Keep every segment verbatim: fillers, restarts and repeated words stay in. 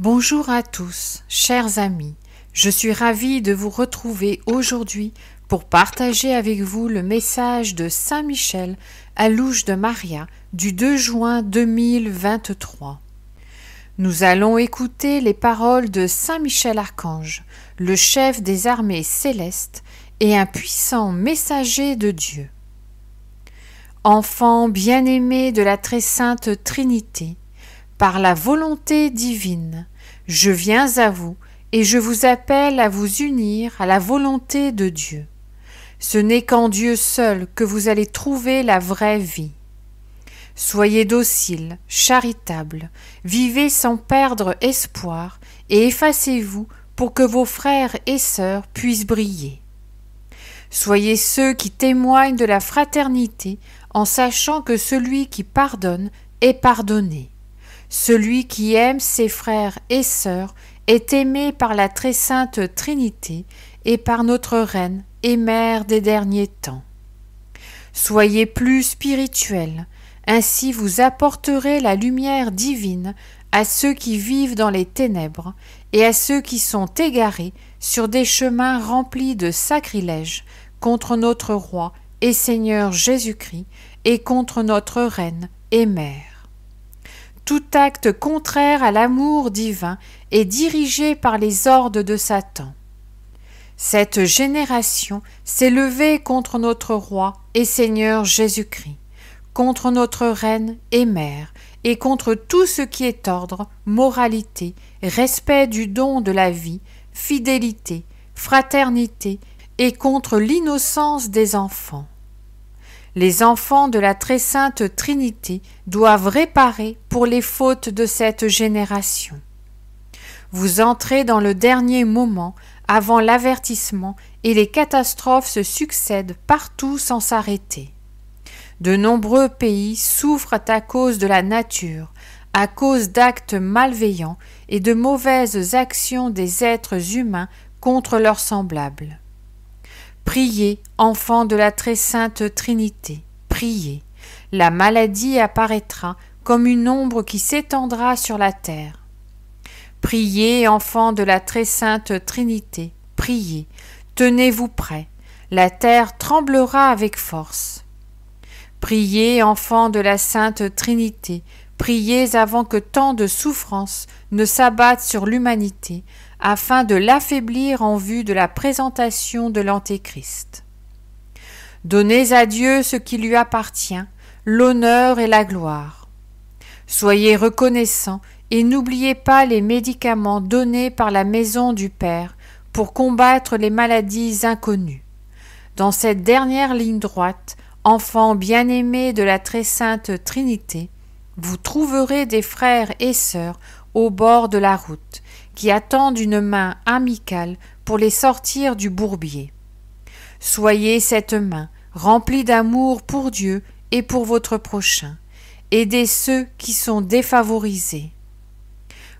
Bonjour à tous, chers amis, je suis ravie de vous retrouver aujourd'hui pour partager avec vous le message de Saint-Michel à Luz de Maria du deux juin deux mille vingt-trois. Nous allons écouter les paroles de Saint-Michel-Archange, le chef des armées célestes et un puissant messager de Dieu. Enfant bien-aimé de la très sainte Trinité, par la volonté divine, je viens à vous et je vous appelle à vous unir à la volonté de Dieu. Ce n'est qu'en Dieu seul que vous allez trouver la vraie vie. Soyez dociles, charitables, vivez sans perdre espoir et effacez-vous pour que vos frères et sœurs puissent briller. Soyez ceux qui témoignent de la fraternité en sachant que celui qui pardonne est pardonné. Celui qui aime ses frères et sœurs est aimé par la très sainte Trinité et par notre Reine et Mère des derniers temps. Soyez plus spirituels, ainsi vous apporterez la lumière divine à ceux qui vivent dans les ténèbres et à ceux qui sont égarés sur des chemins remplis de sacrilèges contre notre Roi et Seigneur Jésus-Christ et contre notre Reine et Mère. Tout acte contraire à l'amour divin est dirigé par les ordres de Satan. Cette génération s'est levée contre notre Roi et Seigneur Jésus-Christ, contre notre Reine et Mère, et contre tout ce qui est ordre, moralité, respect du don de la vie, fidélité, fraternité, et contre l'innocence des enfants. Les enfants de la très sainte Trinité doivent réparer pour les fautes de cette génération. Vous entrez dans le dernier moment avant l'avertissement et les catastrophes se succèdent partout sans s'arrêter. De nombreux pays souffrent à cause de la nature, à cause d'actes malveillants et de mauvaises actions des êtres humains contre leurs semblables. Priez, enfants de la très sainte Trinité, priez. La maladie apparaîtra comme une ombre qui s'étendra sur la terre. Priez, enfants de la très sainte Trinité, priez. Tenez-vous prêts, la terre tremblera avec force. Priez, enfants de la sainte Trinité, priez avant que tant de souffrances ne s'abattent sur l'humanité, afin de l'affaiblir en vue de la présentation de l'Antéchrist. Donnez à Dieu ce qui lui appartient, l'honneur et la gloire. Soyez reconnaissants et n'oubliez pas les médicaments donnés par la maison du Père pour combattre les maladies inconnues. Dans cette dernière ligne droite, enfants bien-aimés de la très sainte Trinité, vous trouverez des frères et sœurs au bord de la route, qui attendent une main amicale pour les sortir du bourbier. Soyez cette main, remplie d'amour pour Dieu et pour votre prochain. Aidez ceux qui sont défavorisés.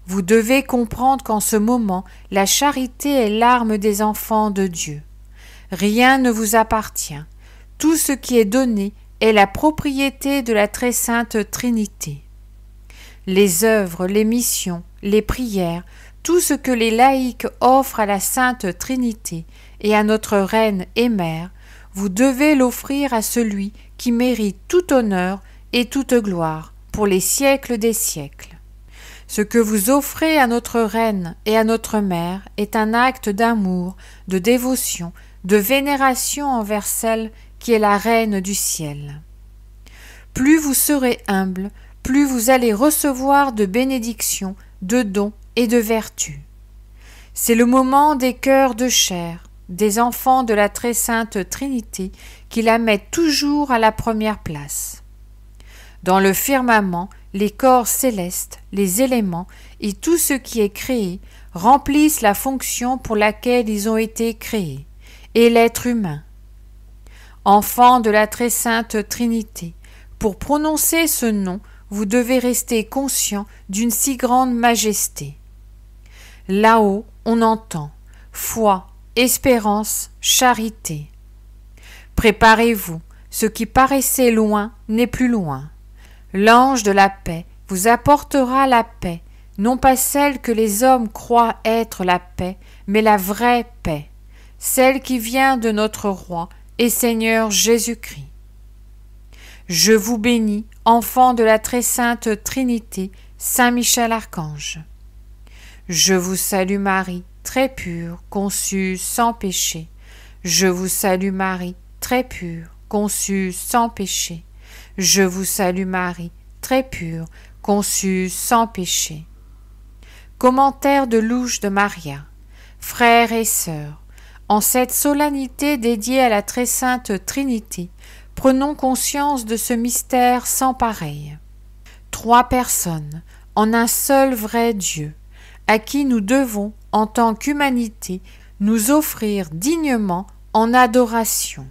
Vous devez comprendre qu'en ce moment, la charité est l'arme des enfants de Dieu. Rien ne vous appartient. Tout ce qui est donné est la propriété de la très sainte Trinité. Les œuvres, les missions, les prières, tout ce que les laïcs offrent à la Sainte Trinité et à notre Reine et Mère, vous devez l'offrir à celui qui mérite tout honneur et toute gloire pour les siècles des siècles. Ce que vous offrez à notre Reine et à notre Mère est un acte d'amour, de dévotion, de vénération envers celle qui est la Reine du ciel. Plus vous serez humble, plus vous allez recevoir de bénédictions, de dons et de vertus. C'est le moment des cœurs de chair, des enfants de la très sainte Trinité qui la mettent toujours à la première place. Dans le firmament, les corps célestes, les éléments et tout ce qui est créé remplissent la fonction pour laquelle ils ont été créés, et l'être humain. Enfants de la très sainte Trinité, pour prononcer ce nom, vous devez rester conscient d'une si grande majesté. Là-haut, on entend foi, espérance, charité. Préparez-vous, ce qui paraissait loin n'est plus loin. L'ange de la paix vous apportera la paix, non pas celle que les hommes croient être la paix, mais la vraie paix, celle qui vient de notre Roi et Seigneur Jésus-Christ. Je vous bénis, enfants de la très sainte Trinité, Saint Michel-Archange. Je vous salue Marie, très pure, conçue sans péché. Je vous salue Marie, très pure, conçue sans péché. Je vous salue Marie, très pure, conçue sans péché. Commentaire de Luz de Maria. Frères et sœurs, en cette solennité dédiée à la très sainte Trinité, prenons conscience de ce mystère sans pareil. Trois personnes, en un seul vrai Dieu, à qui nous devons, en tant qu'humanité, nous offrir dignement en adoration.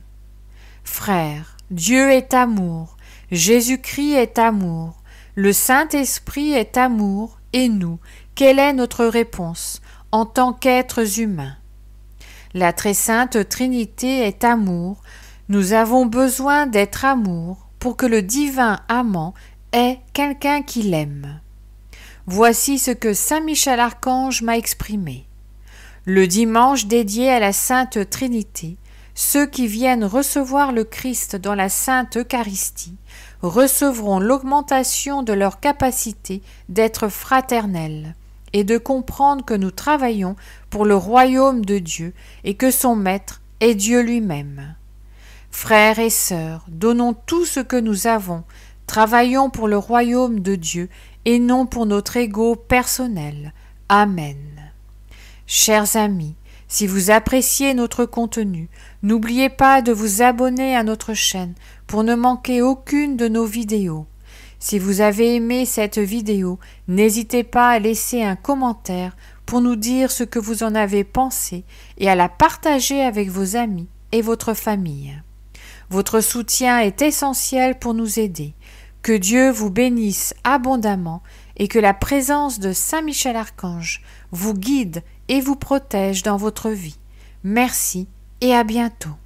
Frères, Dieu est amour, Jésus-Christ est amour, le Saint-Esprit est amour, et nous, quelle est notre réponse en tant qu'êtres humains? La très sainte Trinité est amour. Nous avons besoin d'être amour pour que le divin amant ait quelqu'un qui l'aime. Voici ce que saint Michel-Archange m'a exprimé. Le dimanche dédié à la Sainte Trinité, ceux qui viennent recevoir le Christ dans la Sainte Eucharistie recevront l'augmentation de leur capacité d'être fraternels et de comprendre que nous travaillons pour le royaume de Dieu et que son Maître est Dieu lui-même. Frères et sœurs, donnons tout ce que nous avons, travaillons pour le royaume de Dieu et non pour notre ego personnel. Amen. Chers amis, si vous appréciez notre contenu, n'oubliez pas de vous abonner à notre chaîne pour ne manquer aucune de nos vidéos. Si vous avez aimé cette vidéo, n'hésitez pas à laisser un commentaire pour nous dire ce que vous en avez pensé et à la partager avec vos amis et votre famille. Votre soutien est essentiel pour nous aider. Que Dieu vous bénisse abondamment et que la présence de Saint Michel-Archange vous guide et vous protège dans votre vie. Merci et à bientôt.